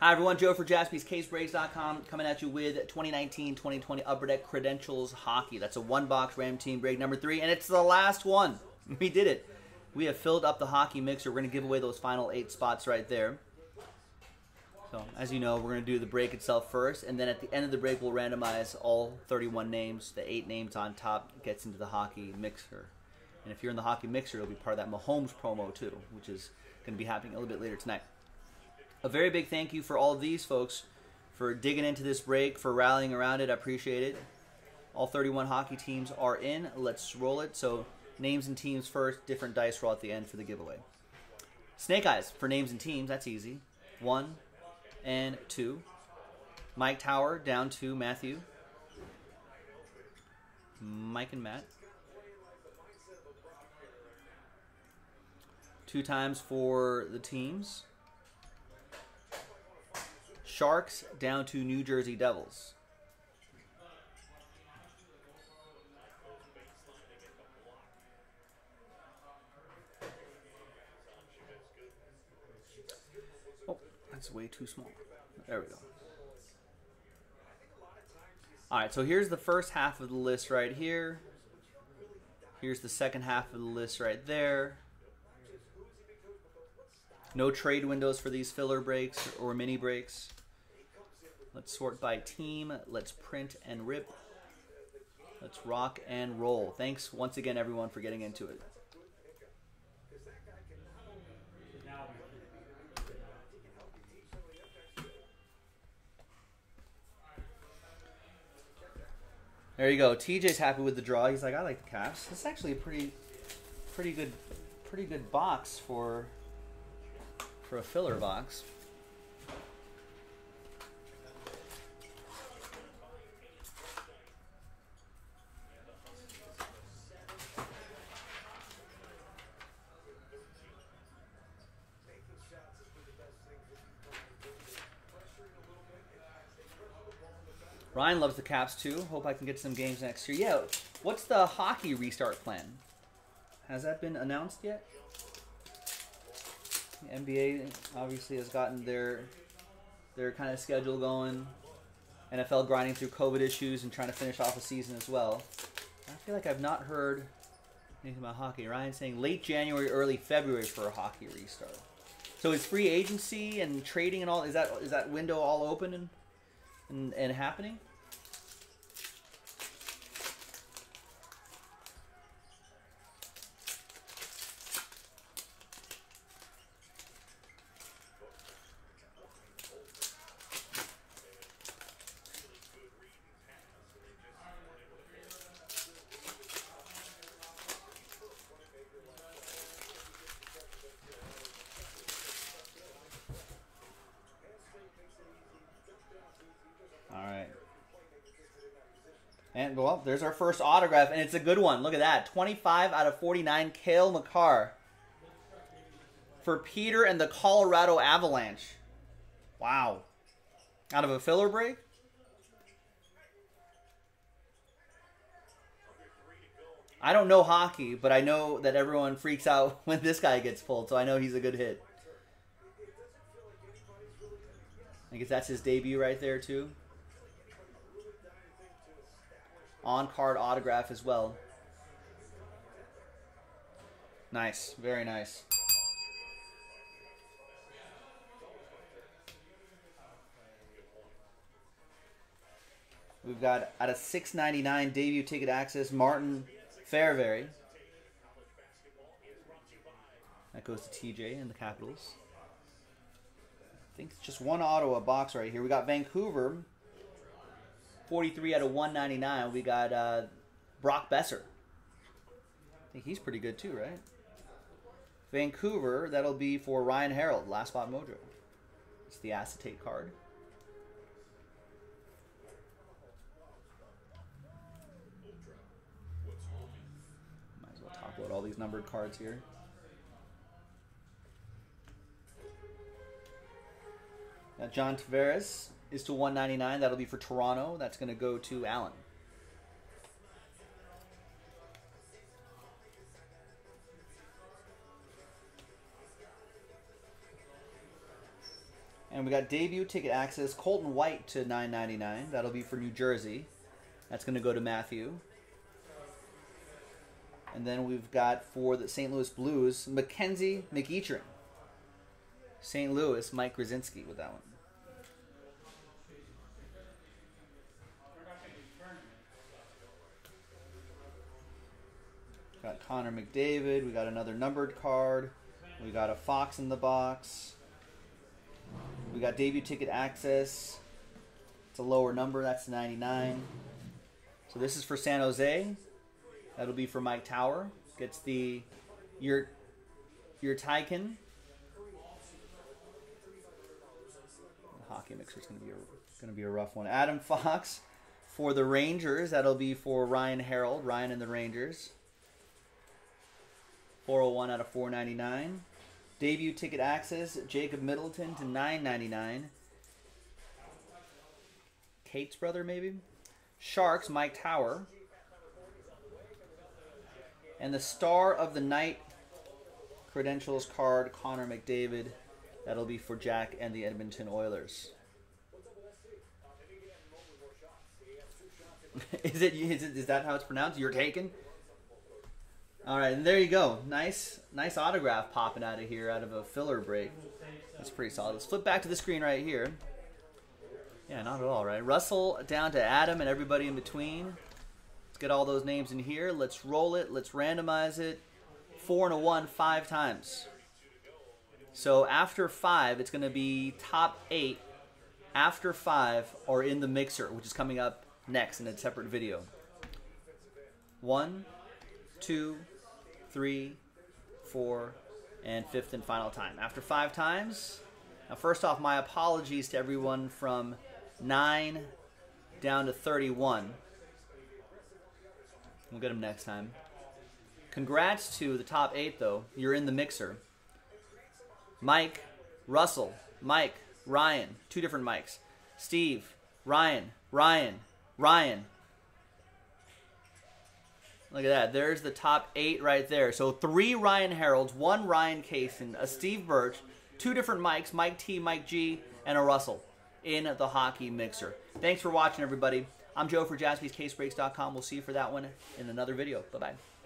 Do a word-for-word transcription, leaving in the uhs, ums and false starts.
Hi everyone, Joe for Jaspy's Case Breaks dot com coming at you with twenty nineteen twenty twenty Upper Deck Credentials Hockey. That's a one-box Ram Team break number three, and it's the last one. We did it. We have filled up the hockey mixer. We're going to give away those final eight spots right there. So, as you know, we're going to do the break itself first, and then at the end of the break, we'll randomize all thirty-one names. The eight names on top gets into the hockey mixer. And if you're in the hockey mixer, it'll be part of that Mahomes promo too, which is going to be happening a little bit later tonight. A very big thank you for all of these folks for digging into this break, for rallying around it. I appreciate it. All thirty-one hockey teams are in. Let's roll it. So names and teams first, different dice roll at the end for the giveaway. Snake Eyes for names and teams. That's easy. One and two. Mike Tower down to Matthew. Mike and Matt. Two times for the teams. Sharks down to New Jersey Devils. Oh, that's way too small. There we go. All right, so here's the first half of the list right here. Here's the second half of the list right there. No trade windows for these filler breaks or mini breaks. Let's sort by team. Let's print and rip. Let's rock and roll. Thanks once again, everyone, for getting into it. There you go. T J's happy with the draw. He's like, I like the Caps. This is actually a pretty, pretty good, pretty good box for for a filler box. Ryan loves the Caps too. Hope I can get some games next year. Yeah, what's the hockey restart plan? Has that been announced yet? The N B A obviously has gotten their their kind of schedule going. N F L grinding through COVID issues and trying to finish off a season as well. I feel like I've not heard anything about hockey. Ryan's saying late January, early February for a hockey restart. So is free agency and trading and all, is that is that window all open and and, and happening? And, well, there's our first autograph, and it's a good one. Look at that. twenty-five out of forty-nine, Cale Makar for Peter and the Colorado Avalanche. Wow. Out of a filler break? I don't know hockey, but I know that everyone freaks out when this guy gets pulled, so I know he's a good hit. I guess that's his debut right there, too. On-card autograph as well. Nice. Very nice. We've got, out of six ninety-nine, debut ticket access, Martin Fairvery. That goes to T J and the Capitals. I think it's just one Ottawa box right here. We got Vancouver. forty-three out of one ninety-nine, we got uh, Brock Besser. I think he's pretty good too, right? Vancouver, that'll be for Ryan Harold, Last Spot Mojo. It's the acetate card. Might as well top load all these numbered cards here. Now John Tavares is to one ninety-nine. That'll be for Toronto. That's going to go to Allen. And we got debut ticket access, Colton White to nine ninety-nine. That'll be for New Jersey. That's going to go to Matthew. And then we've got for the Saint Louis Blues, Mackenzie McEachern. Saint Louis, Mike Grzinski with that one. Got Connor McDavid. We got another numbered card. We got a Fox in the box. We got debut ticket access. It's a lower number. That's ninety-nine. So this is for San Jose. That'll be for Mike Tower. Gets the your your Tykin. The hockey mixer's gonna be a, gonna be a rough one. Adam Fox for the Rangers. That'll be for Ryan Harold. Ryan and the Rangers. four oh one out of four ninety-nine. Debut ticket access, Jacob Middleton to nine ninety-nine. Kate's brother, maybe? Sharks, Mike Tower. And the star of the night credentials card, Connor McDavid. That'll be for Jack and the Edmonton Oilers. Is it, is it, is that how it's pronounced? You're taken? All right, and there you go. Nice nice autograph popping out of here, out of a filler break. That's pretty solid. Let's flip back to the screen right here. Yeah, not at all, right? Russell down to Adam and everybody in between. Let's get all those names in here. Let's roll it. Let's randomize it. Four and a one five times. So after five, it's going to be top eight. After five are in the mixer, which is coming up next in a separate video. One, two, three, four, and fifth and final time. After five times, now first off, my apologies to everyone from nine down to thirty-one. We'll get them next time. Congrats to the top eight, though. You're in the mixer. Mike, Russell, Mike, Ryan, two different Mikes. Steve, Ryan, Ryan, Ryan. Look at that. There's the top eight right there. So three Ryan Harolds, one Ryan Cason, a Steve Birch, two different Mikes, Mike T, Mike G, and a Russell in the hockey mixer. Thanks for watching, everybody. I'm Joe for Jaspy's Case Breaks dot com. We'll see you for that one in another video. Bye-bye.